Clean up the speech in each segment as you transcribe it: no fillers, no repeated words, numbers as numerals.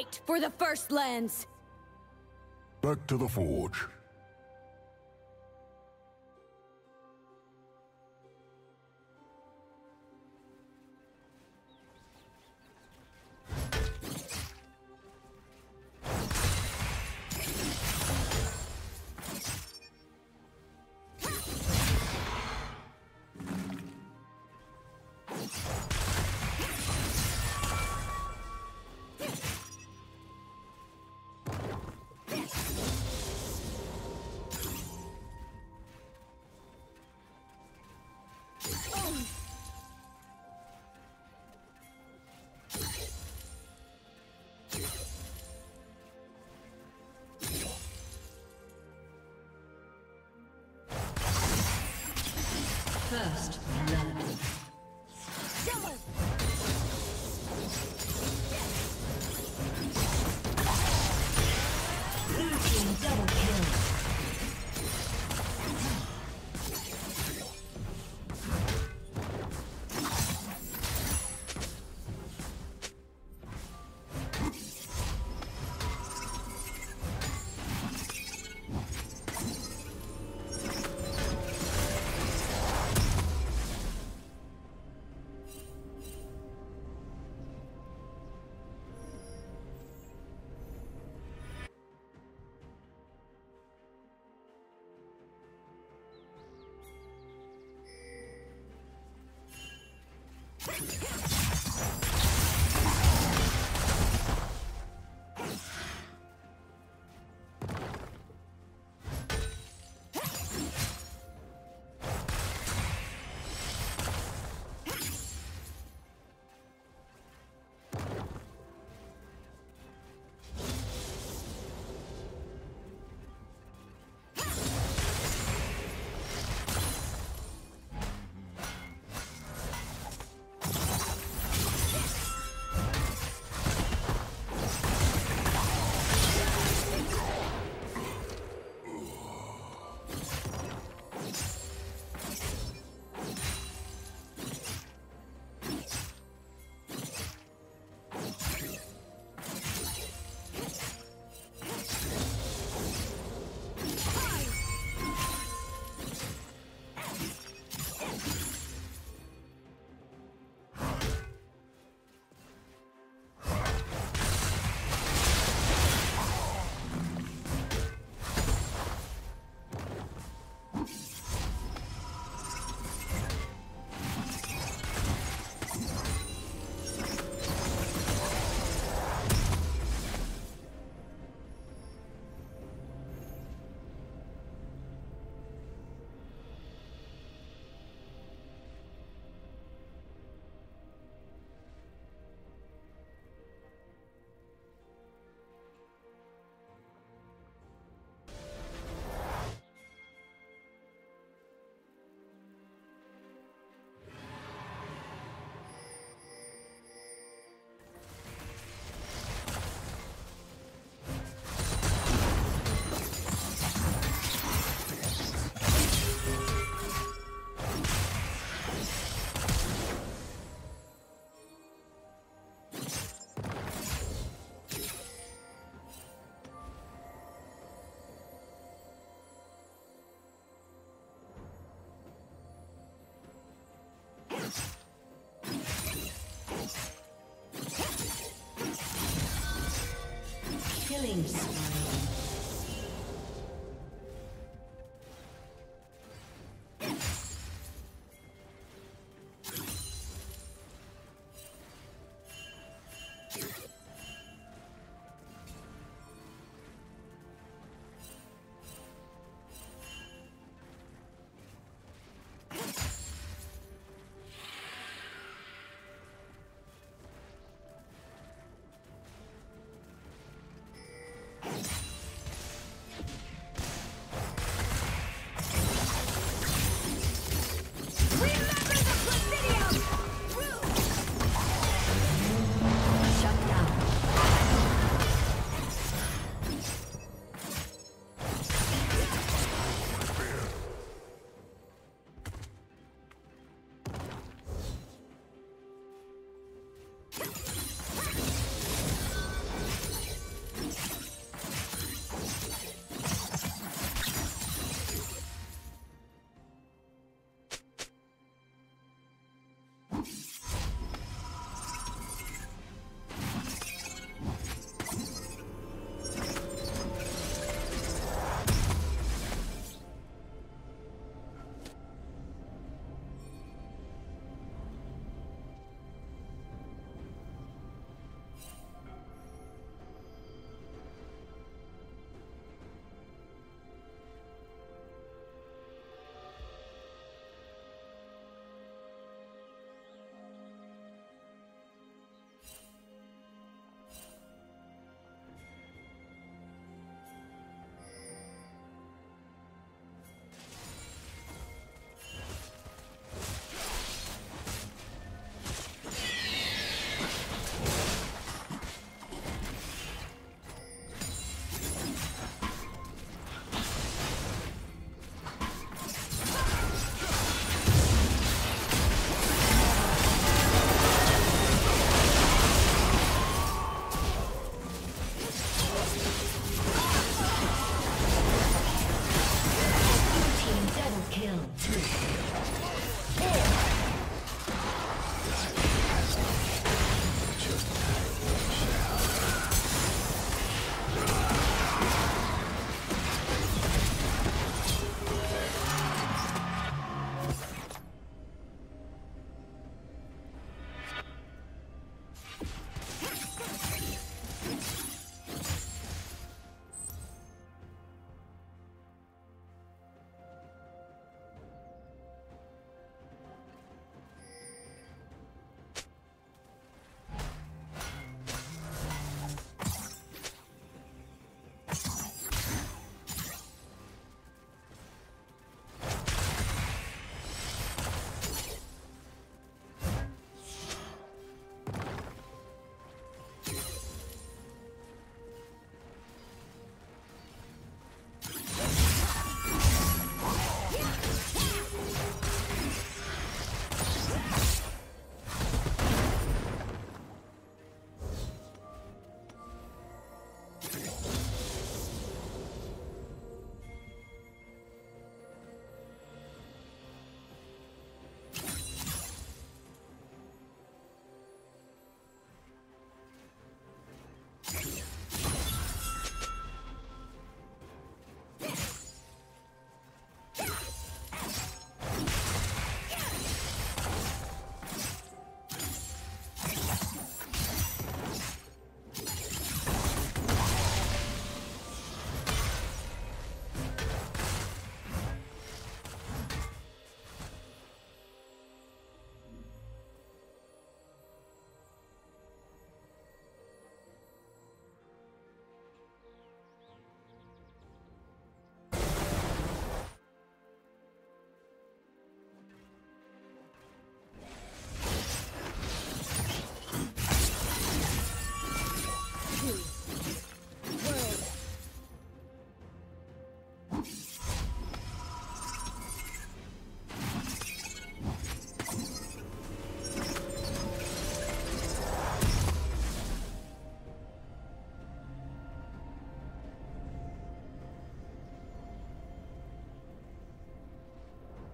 Fight for the First Lands! Back to the forge. First, killing.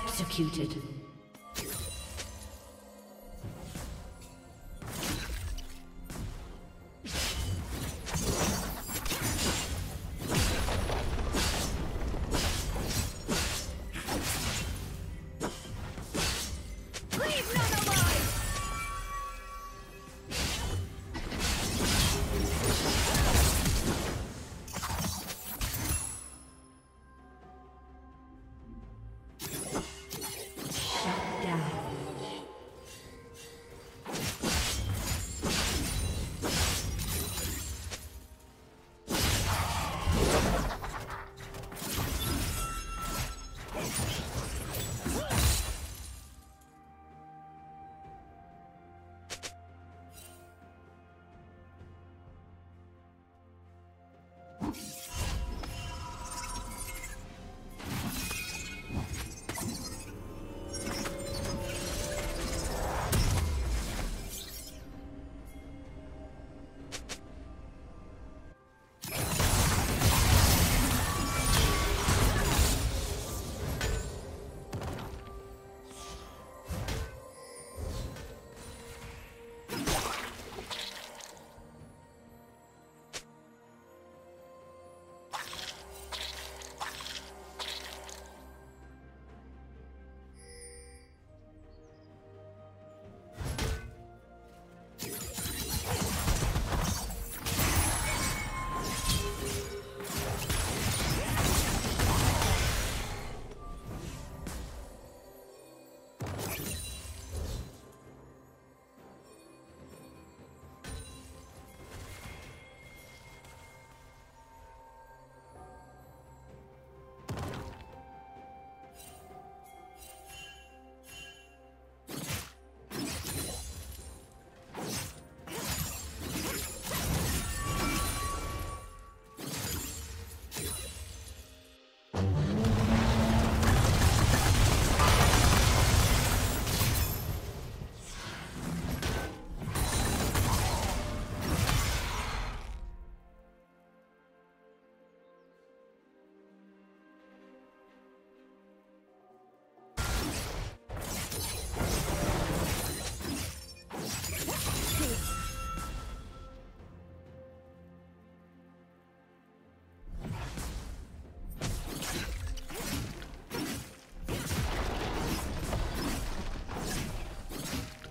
Executed.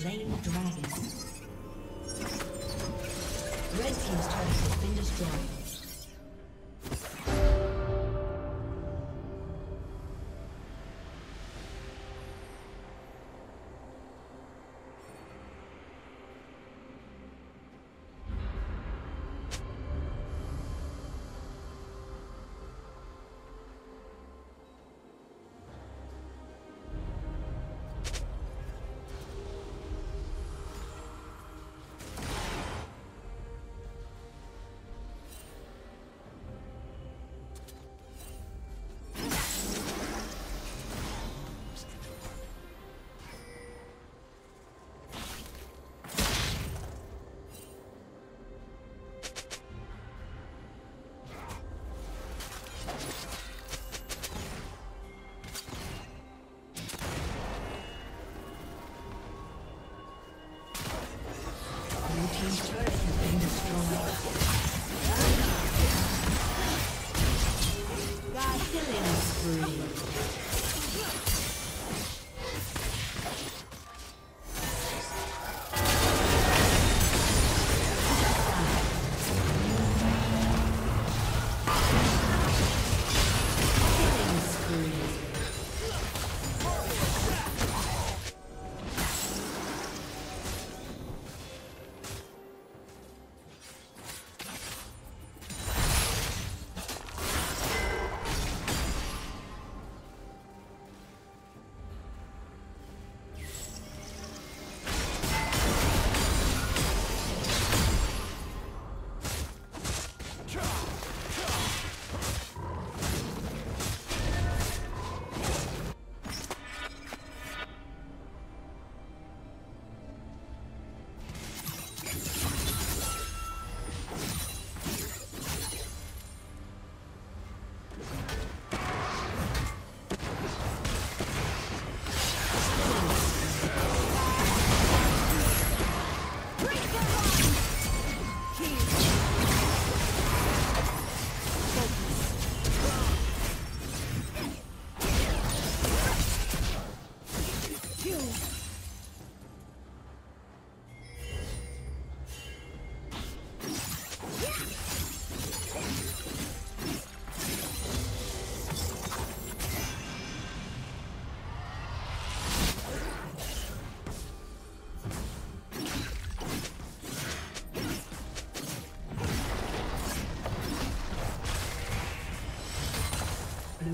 slain the dragon. Red team's turret has been destroyed. Blue team's turret has been destroyed. Blue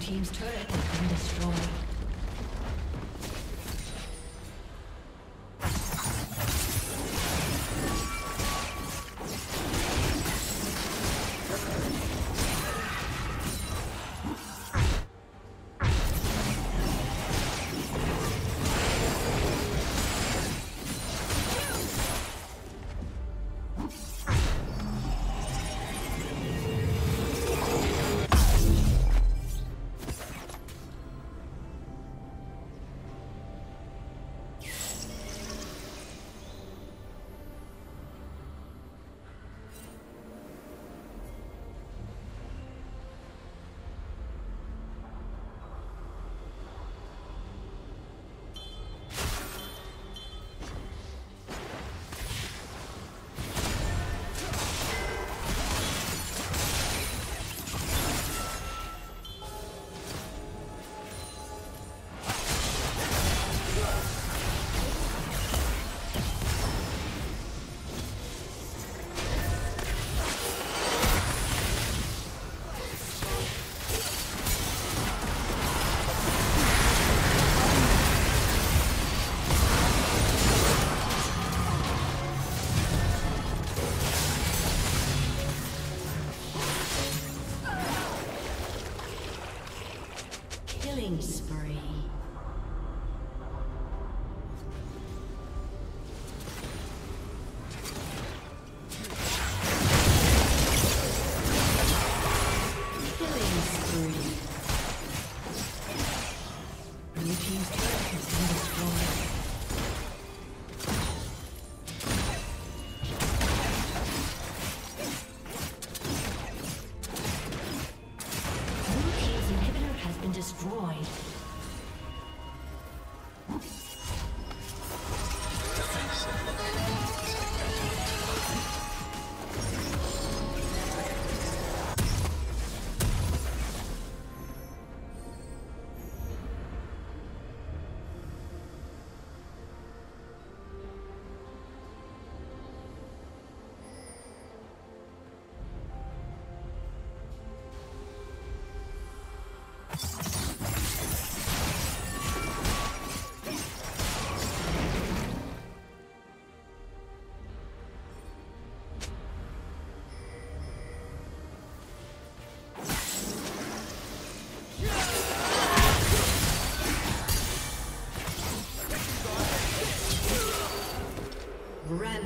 Team's turret has been destroyed.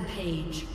Page.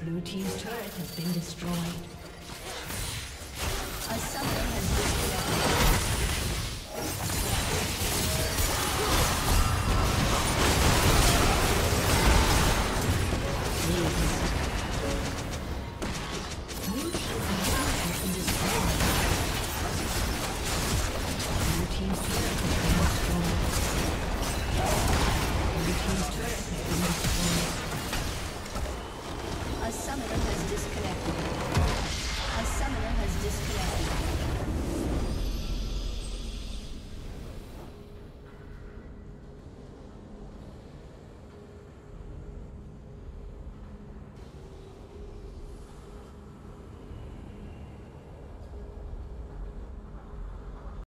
Blue team's turret has been destroyed. A summoner has